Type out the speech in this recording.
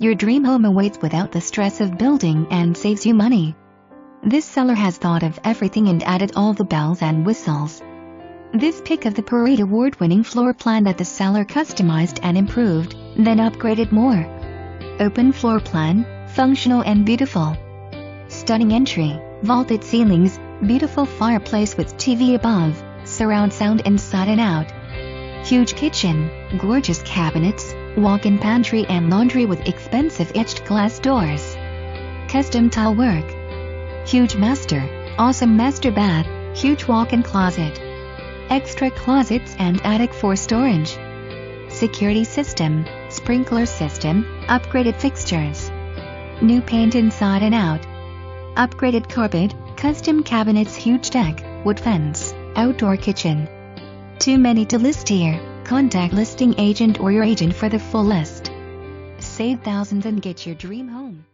Your dream home awaits without the stress of building and saves you money. This seller has thought of everything and added all the bells and whistles. This pick of the Parade award-winning floor plan that the seller customized and improved, then upgraded more. Open floor plan, functional and beautiful. Stunning entry, vaulted ceilings, beautiful fireplace with TV above, surround sound inside and out. Huge kitchen, gorgeous cabinets, walk-in pantry and laundry with expensive etched glass doors. Custom tile work. Huge master, awesome master bath, huge walk-in closet. Extra closets and attic for storage. Security system, sprinkler system, upgraded fixtures. New paint inside and out. Upgraded carpet, custom cabinets, huge deck, wood fence, outdoor kitchen. Too many to list here. Contact listing agent or your agent for the full list. Save thousands and get your dream home.